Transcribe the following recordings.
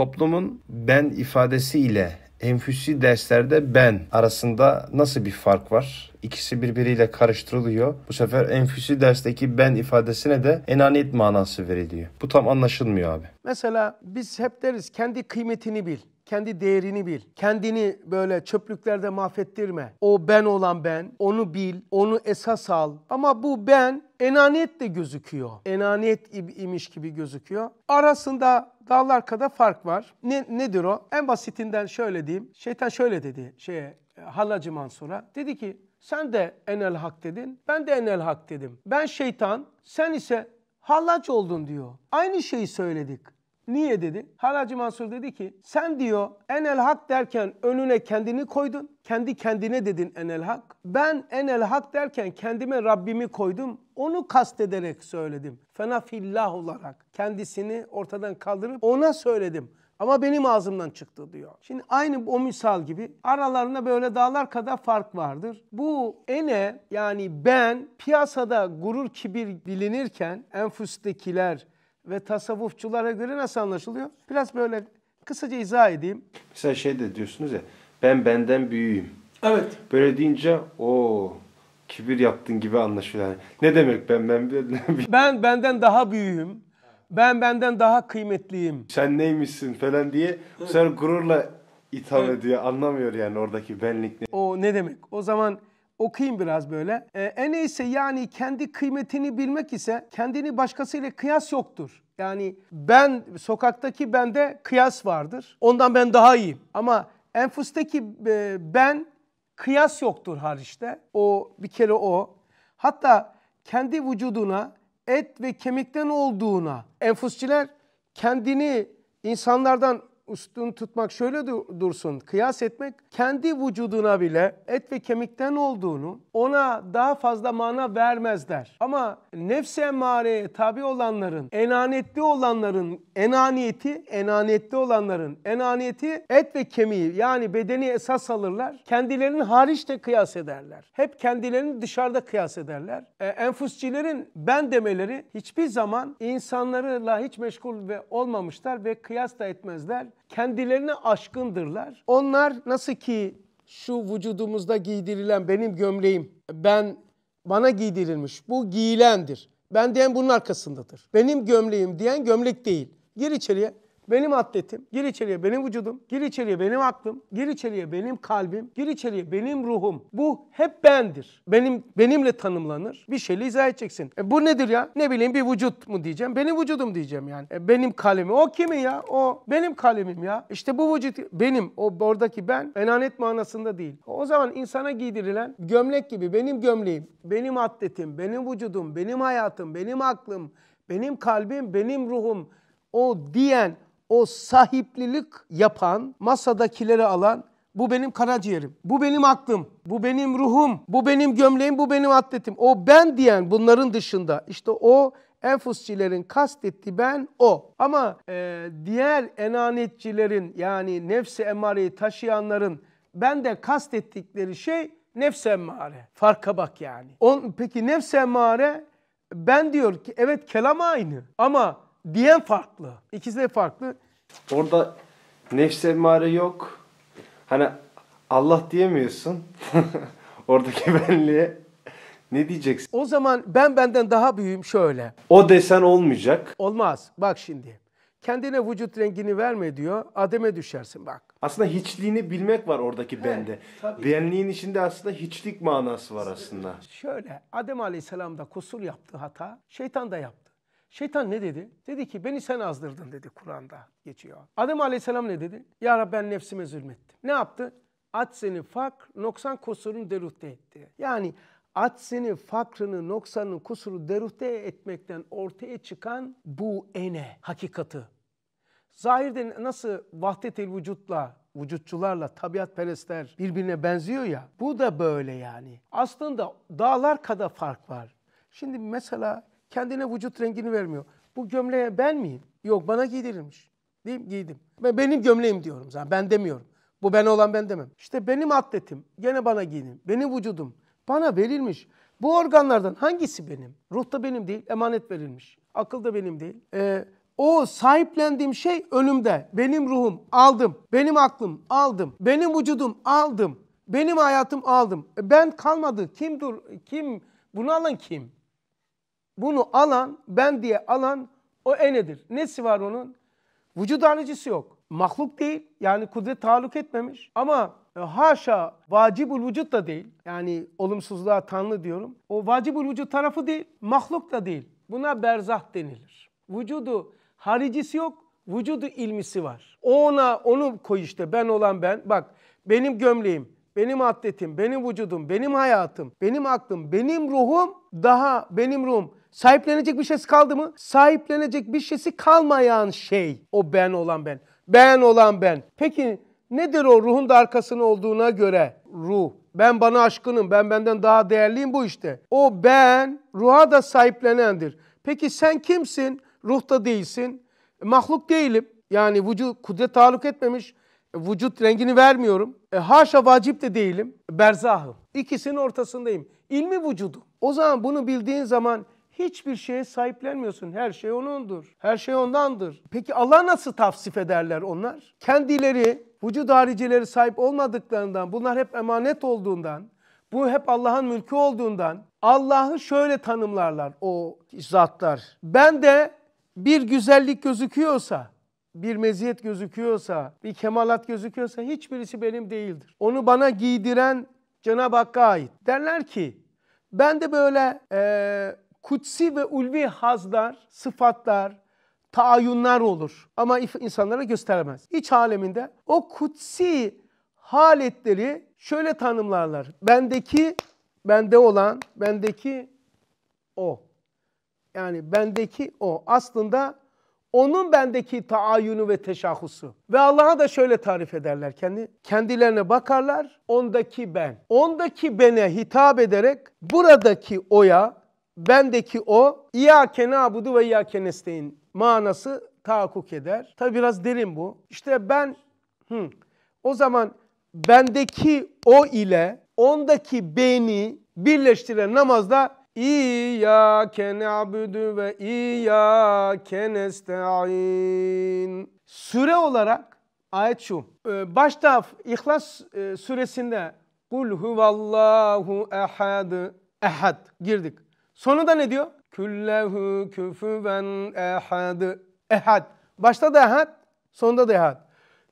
toplumun ben ifadesiyle enfüsi derslerde ben arasında nasıl bir fark var? İkisi birbiriyle karıştırılıyor. Bu sefer enfüsi dersteki ben ifadesine de enaniyet manası veriliyor. Bu tam anlaşılmıyor abi. Mesela biz hep deriz kendi kıymetini bil, kendi değerini bil, kendini böyle çöplüklerde mahvettirme. O ben olan ben, onu bil, onu esas al. Ama bu ben enaniyet de gözüküyor. Enaniyet imiş gibi gözüküyor. Arasında dağlar kadar fark var. Nedir o? En basitinden şöyle diyeyim. Şeytan şöyle dedi Hallâc-ı Mansûr'a. Dedi ki sen de enel hak dedin, ben de enel hak dedim. Ben şeytan, sen ise hallac oldun diyor. Aynı şeyi söyledik. Niye dedi? Hallâc-ı Mansûr dedi ki sen diyor enel hak derken önüne kendini koydun. Kendi kendine dedin enel hak. Ben enel hak derken kendime Rabbimi koydum. Onu kastederek söyledim. Fenafillah olarak kendisini ortadan kaldırıp ona söyledim. Ama benim ağzımdan çıktı diyor. Şimdi aynı o misal gibi aralarında böyle dağlar kadar fark vardır. Bu ene yani ben piyasada gurur kibir bilinirken enfüstekiler ve tasavvufçulara göre nasıl anlaşılıyor? Biraz böyle kısaca izah edeyim. Mesela de diyorsunuz ya ben benden büyüğüm. Evet. Böyle deyince o kibir yaptın gibi anlaşılıyor. Yani ne demek ben benden daha büyüğüm. Ben benden daha kıymetliyim. Sen neymişsin falan diye sen gururla itham ediyor. Anlamıyor yani oradaki benlik ne. O ne demek? O zaman okuyayım biraz böyle. Eneyse yani kendi kıymetini bilmek ise kendini başkasıyla kıyas yoktur. Yani ben sokaktaki bende kıyas vardır. Ondan ben daha iyiyim. Ama enfustaki ben kıyas yoktur hariçte. O bir kere o. Hatta kendi vücuduna et ve kemikten olduğuna enfusçiler kendini insanlardan üstün tutmak şöyle dursun, kıyas etmek kendi vücuduna bile et ve kemikten olduğunu ona daha fazla mana vermezler. Ama nefse emmareye tabi olanların, enaniyetli olanların enaniyeti et ve kemiği yani bedeni esas alırlar. Kendilerinin hariçte kıyas ederler. Hep kendilerini dışarıda kıyas ederler. Enfusçilerin ben demeleri hiçbir zaman insanlarla hiç meşgul olmamışlar ve kıyas da etmezler. Kendilerine aşkındırlar. Onlar nasıl ki şu vücudumuzda giydirilen benim gömleğim, bana giydirilmiş, bu giyilendir. Ben diyen bunun arkasındadır. Benim gömleğim diyen gömlek değil. Gir içeriye, benim atletim, gir içeriye benim vücudum, gir içeriye benim aklım, gir içeriye benim kalbim, gir içeriye benim ruhum. Bu hep bendir. Benimle tanımlanır. Bir şeyle izah edeceksin. Bu nedir ya? Ne bileyim bir vücut mu diyeceğim? Benim vücudum diyeceğim yani. Benim kalemim. O kimin ya? O benim kalemim ya. İşte bu vücut benim. O oradaki ben enaniyet manasında değil. O zaman insana giydirilen gömlek gibi benim gömleğim, benim atletim, benim vücudum, benim hayatım, benim aklım, benim kalbim, benim ruhum. O diyen o sahiplilik yapan, masadakileri alan, bu benim karaciğerim, bu benim aklım, bu benim ruhum, bu benim gömleğim, bu benim atletim. O ben diyen bunların dışında işte o enfusçilerin kastettiği ben o. Ama diğer enaniyetçilerin yani nefs-i emmareyi taşıyanların ben de kastettikleri şey nefs-i emmare. Farka bak yani. Peki nefs-i emmare ben diyor ki evet kelam aynı ama diyen farklı. İkisi de farklı. Orada nefs-i emmare yok. Hani Allah diyemiyorsun. Oradaki benliğe ne diyeceksin? O zaman ben benden daha büyüğüm şöyle. O desen olmayacak. Olmaz. Bak şimdi. Kendine vücut rengini verme diyor. Ademe düşersin bak. Aslında hiçliğini bilmek var oradaki bende. Benliğin içinde aslında hiçlik manası var aslında. Şöyle. Adem Aleyhisselam da kusur yaptığı hata şeytan da yaptı. Şeytan ne dedi? Dedi ki beni sen azdırdın dedi Kur'an'da geçiyor. Adem Aleyhisselam ne dedi? Ya Rabbi ben nefsime zulmettim. Ne yaptı? Aç seni fakr, noksan kusurun derühte etti. Yani aç seni fakrını, noksanın kusuru derühte etmekten ortaya çıkan bu ene hakikati. Zahirde nasıl vahdet-i vücutla, vücutçularla tabiatperestler birbirine benziyor ya. Bu da böyle yani. Aslında dağlar kadar fark var. Şimdi mesela kendine vücut rengini vermiyor. Bu gömleğe ben miyim? Yok bana giydirilmiş. Değil mi? Giydim. Benim gömleğim diyorum zaten. Ben demiyorum. Bu ben olan ben demem. İşte benim atletim. Gene bana giydim. Benim vücudum. Bana verilmiş. Bu organlardan hangisi benim? Ruh da benim değil. Emanet verilmiş. Akıl da benim değil. O sahiplendiğim şey önümde. Benim ruhum aldım, benim aklım aldım, benim vücudum aldım, benim hayatım aldım. Ben kalmadı. Kim? Bunu alan kim? Bunu alan, ben diye alan o enedir. Nesi var onun? Vücut alıcısı yok. Mahluk değil. Yani kudret taalluk etmemiş. Ama haşa vacibul vücut da değil. Yani olumsuzluğa tanrı diyorum. O vacibul vücut tarafı değil. Mahluk da değil. Buna berzah denilir. Vücudu haricisi yok. Vücudu ilmisi var. Onu koy işte. Ben olan ben. Bak benim gömleğim, benim atletim, benim vücudum, benim hayatım, benim aklım, benim ruhum daha benim ruhum. Sahiplenecek bir şeysi kaldı mı? Sahiplenecek bir şeysi kalmayan şey. O ben olan ben. Ben olan ben. Peki nedir o ruhun da arkasında olduğuna göre? Ruh. Ben bana aşkınım. Ben benden daha değerliyim bu işte. O ben ruha da sahiplenendir. Peki sen kimsin? Ruhta değilsin. Mahluk değilim. Yani vücut kudret taalluk etmemiş. Vücut rengini vermiyorum. Haşa vacip de değilim. Berzahım. İkisinin ortasındayım. İlmi vücudum. O zaman bunu bildiğin zaman hiçbir şeye sahiplenmiyorsun. Her şey O'nundur. Her şey O'ndandır. Peki Allah nasıl tavsif ederler onlar? Kendileri, vücud haricileri sahip olmadıklarından, bunlar hep emanet olduğundan, bu hep Allah'ın mülkü olduğundan, Allah'ı şöyle tanımlarlar o zatlar. Ben de bir güzellik gözüküyorsa, bir meziyet gözüküyorsa, bir kemalat gözüküyorsa hiçbirisi benim değildir. Onu bana giydiren Cenab-ı Hakk'a ait. Derler ki, ben de böyle kutsi ve ulvi hazlar, sıfatlar, taayyunlar olur. Ama insanlara gösteremez. İç aleminde o kutsi haletleri şöyle tanımlarlar. Bendeki, bende olan, bendeki o. Yani bendeki o. Aslında onun bendeki taayyunu ve teşahhusu. Ve Allah'a da şöyle tarif ederler kendilerine bakarlar. Ondaki ben. Ondaki bene hitap ederek buradaki oya, bendeki o, İyâke nâbudu ve İyâke nestaîn manası tahakkuk eder. Tabi biraz derin bu. İşte ben, o zaman bendeki o ile ondaki beni birleştiren namazda İyâke nâbudu ve İyâke nestaîn. Süre olarak ayet şu. Başta İhlas suresinde Kul huvallahu ehad girdik. Sonu da ne diyor? Küllehu küfüven ehadı. Ehad. Başta da ehad, sonunda da ehad.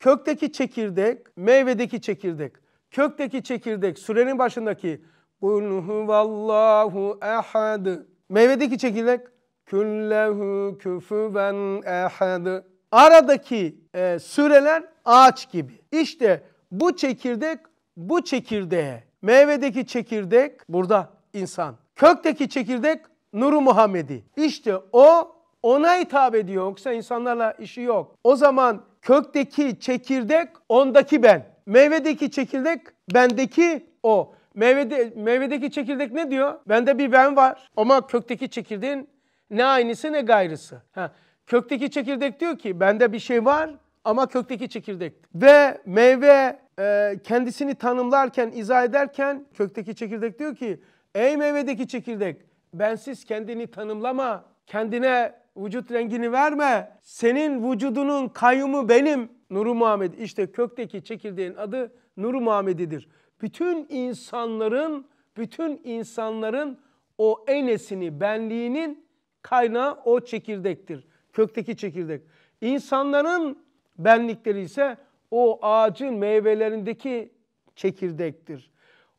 Kökteki çekirdek, meyvedeki çekirdek. Kökteki çekirdek, sürenin başındaki Kul huvallahu ehadı. Meyvedeki çekirdek küllehu küfüven ehadı. Aradaki süreler ağaç gibi. İşte bu çekirdek, bu çekirdeğe. Meyvedeki çekirdek burada insan. Kökteki çekirdek Nur-u Muhammed'i. İşte o ona hitap ediyor. Yoksa insanlarla işi yok. O zaman kökteki çekirdek ondaki ben. Meyvedeki çekirdek bendeki o. Meyvedeki çekirdek ne diyor? Bende bir ben var. Ama kökteki çekirdeğin ne aynısı ne gayrısı. Kökteki çekirdek diyor ki bende bir şey var ama kökteki çekirdek. Ve meyve kendisini tanımlarken, izah ederken kökteki çekirdek diyor ki ey meyvedeki çekirdek, bensiz kendini tanımlama, kendine vücut rengini verme, senin vücudunun kayyumu benim, Nur-u Muhammed. İşte kökteki çekirdeğin adı Nur-u Muhammed'idir. Bütün insanların o enesini, benliğinin kaynağı o çekirdektir. Kökteki çekirdek. İnsanların benlikleri ise o ağacın meyvelerindeki çekirdektir.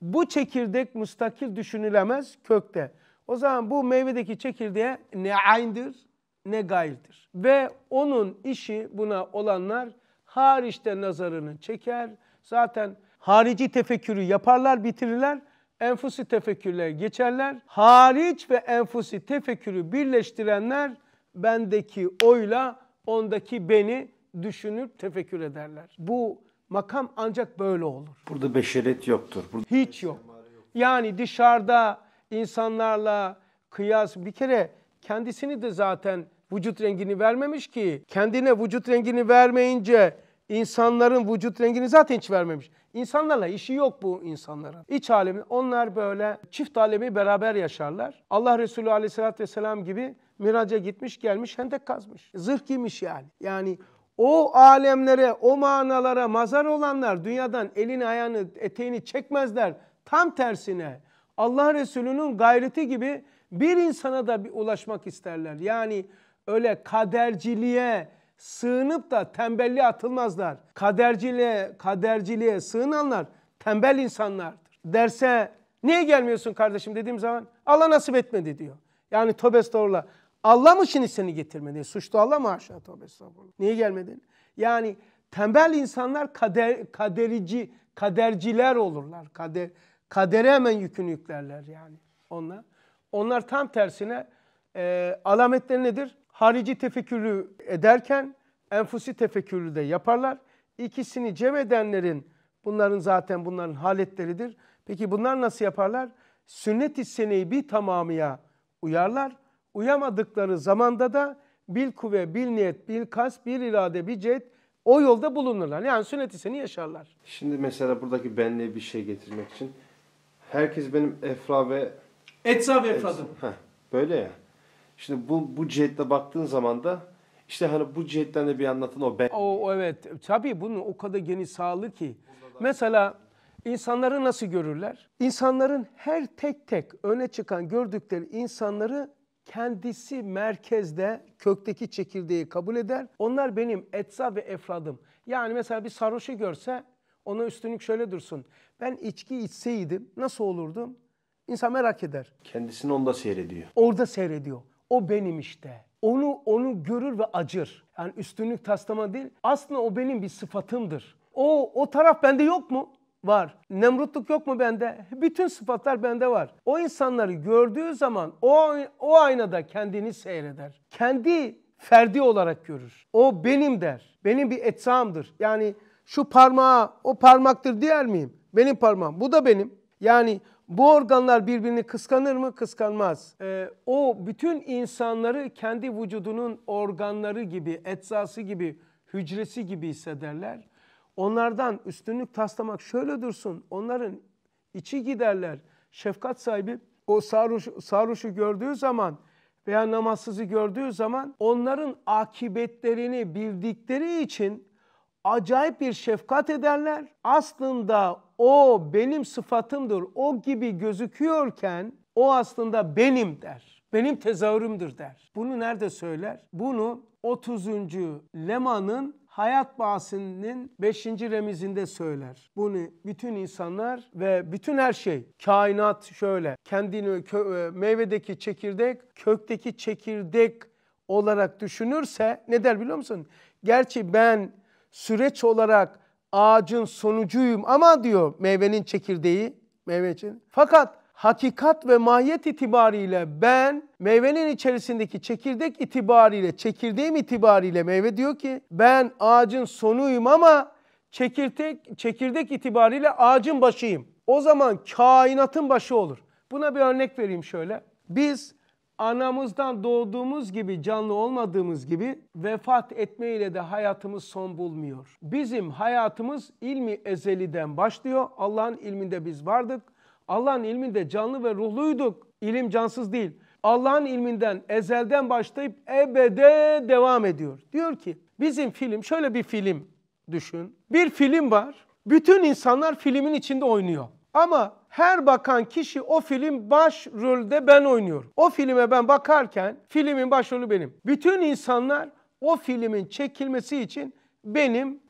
Bu çekirdek müstakil düşünülemez kökte. O zaman bu meyvedeki çekirdeğe ne ayn'dir ne gayr'dir. Ve onun işi buna olanlar hariçte nazarını çeker. Zaten harici tefekkürü yaparlar, bitirirler. Enfusi tefekkürler geçerler. Hariç ve enfusi tefekkürü birleştirenler bendeki oyla ondaki beni düşünüp tefekkür ederler. Bu makam ancak böyle olur. Burada beşeret yoktur. Hiç yok. Yani dışarıda insanlarla kıyas bir kere kendisini de zaten vücut rengini vermemiş ki. Kendine vücut rengini vermeyince insanların vücut rengini zaten hiç vermemiş. İnsanlarla işi yok bu insanların. İç alemi onlar böyle çift alemi beraber yaşarlar. Allah Resulü Aleyhisselatü Vesselam gibi Miraca gitmiş gelmiş hendek kazmış. Zırh giymiş yani. Yani o alemlere, o manalara mazar olanlar dünyadan elini ayağını eteğini çekmezler. Tam tersine Allah Resulü'nün gayreti gibi bir insana da bir ulaşmak isterler. Yani öyle kaderciliğe sığınıp da tembelliğe atılmazlar. Kaderciliğe sığınanlar tembel insanlardır. Derse niye gelmiyorsun kardeşim dediğim zaman Allah nasip etmedi diyor. Yani tövbe estağfurullah. Allah mı şimdi seni getirmedi? Suçlu Allah mı aşağı tövbe estağfurullah. Niye gelmedin? Yani tembel insanlar kaderciler olurlar. Kadere hemen yükünü yüklerler yani onlar. Onlar tam tersine alametleri nedir? Harici tefekkürü ederken enfusi tefekkürü de yaparlar. İkisini cem edenlerin bunların haletleridir. Peki bunlar nasıl yaparlar? Sünnet-i seneyi bir tamamıya uyarlar. Uyamadıkları zamanda da bil kuvve, bil niyet, bil kas, bil irade, bil cihet o yolda bulunurlar. Yani sünnet-i seneyi yaşarlar. Şimdi mesela buradaki benliğe bir şey getirmek için herkes benim etsa ve efradım. Böyle ya. Şimdi bu cihetle baktığın zaman da işte hani bu cihetten de bir anlatın o ben. Evet. Tabii bunun o kadar geniş sağlığı ki. Mesela insanları nasıl görürler? İnsanların her tek tek öne çıkan gördükleri insanları kendisi merkezde kökteki çekirdeği kabul eder. Onlar benim etsa ve efradım. Yani mesela bir sarhoşu görse ona üstünlük şöyle dursun. Ben içki içseydim nasıl olurdum? İnsan merak eder. Kendisini onda seyrediyor. Orada seyrediyor. O benim işte. Onu görür ve acır. Yani üstünlük taslama değil. Aslında o benim bir sıfatımdır. O taraf bende yok mu? Var. Nemrutluk yok mu bende? Bütün sıfatlar bende var. O insanları gördüğü zaman o aynada kendini seyreder. Kendi ferdi olarak görür. O benim der. Benim bir etsamdır. Yani şu parmağa o parmaktır diyer miyim? Benim parmağım. Bu da benim. Yani bu organlar birbirini kıskanır mı? Kıskanmaz. O bütün insanları kendi vücudunun organları gibi, eczası gibi, hücresi gibi hissederler. Onlardan üstünlük taslamak şöyle dursun. Onların içi giderler. Şefkat sahibi o sarhoşu gördüğü zaman veya namazsızı gördüğü zaman onların akıbetlerini bildikleri için acayip bir şefkat ederler. Aslında o benim sıfatımdır, o gibi gözüküyorken o aslında benim der. Benim tezahürümdür der. Bunu nerede söyler? Bunu 30. Lema'nın Hayat Bahsinin 5. remizinde söyler. Bunu bütün insanlar ve bütün her şey, kainat şöyle, kendini meyvedeki çekirdek, kökteki çekirdek olarak düşünürse ne der biliyor musun? Gerçi ben süreç olarak ağacın sonucuyum ama diyor meyvenin çekirdeği, meyve için. Fakat hakikat ve mahiyet itibariyle ben meyvenin içerisindeki çekirdek itibariyle, çekirdeğim itibariyle meyve diyor ki ben ağacın sonuyum ama çekirdek itibariyle ağacın başıyım. O zaman kainatın başı olur. Buna bir örnek vereyim şöyle. Biz anamızdan doğduğumuz gibi canlı olmadığımız gibi vefat etmeyle de hayatımız son bulmuyor. Bizim hayatımız ilmi ezeliden başlıyor. Allah'ın ilminde biz vardık. Allah'ın ilminde canlı ve ruhluyduk. İlim cansız değil. Allah'ın ilminden ezelden başlayıp ebede devam ediyor. Diyor ki bizim film şöyle bir film düşün. Bir film var. Bütün insanlar filmin içinde oynuyor. Ama her bakan kişi o film başrolde ben oynuyorum. O filme ben bakarken filmin başrolü benim. Bütün insanlar o filmin çekilmesi için benim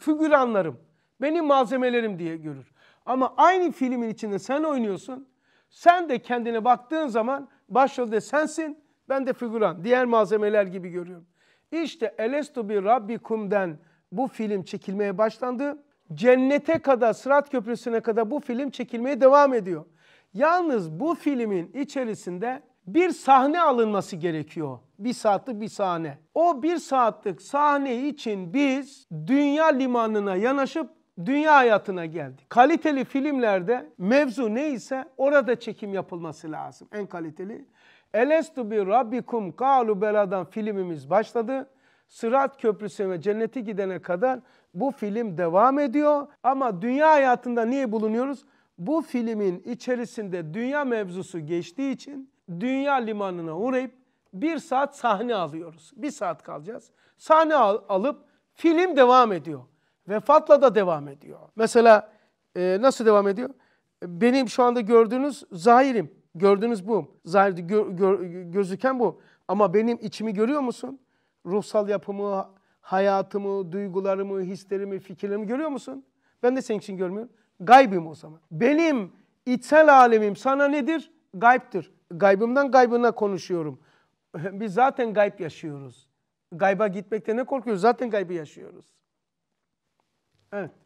figüranlarım, benim malzemelerim diye görür. Ama aynı filmin içinde sen oynuyorsun. Sen de kendine baktığın zaman başrolde sensin, ben de figüran, diğer malzemeler gibi görüyorum. İşte Elestü bi Rabbiküm'den bu film çekilmeye başlandı. Cennete kadar, Sırat Köprüsü'ne kadar bu film çekilmeye devam ediyor. Yalnız bu filmin içerisinde bir sahne alınması gerekiyor. Bir saatlik bir sahne. O bir saatlik sahne için biz dünya limanına yanaşıp dünya hayatına geldik. Kaliteli filmlerde mevzu neyse orada çekim yapılması lazım. En kaliteli. Elestü bi Rabbiküm kalu beladan filmimiz başladı. Sırat Köprüsü'ne ve cennete gidene kadar bu film devam ediyor. Ama dünya hayatında niye bulunuyoruz? Bu filmin içerisinde dünya mevzusu geçtiği için dünya limanına uğrayıp bir saat sahne alıyoruz. Bir saat kalacağız. Sahne alıp film devam ediyor. Vefatla da devam ediyor. Mesela nasıl devam ediyor? Benim şu anda gördüğünüz zahirim. Gördüğünüz bu. Zahirde gözüken bu. Ama benim içimi görüyor musun? Ruhsal yapımı, hayatımı, duygularımı, hislerimi, fikirlerimi görüyor musun? Ben de senin için görmüyorum. Gaybım o zaman. Benim içsel alemim sana nedir? Gayb'tir. Gaybımdan gaybına konuşuyorum. Biz zaten gayb yaşıyoruz. Gayba gitmekte ne korkuyoruz? Zaten gaybı yaşıyoruz. Evet.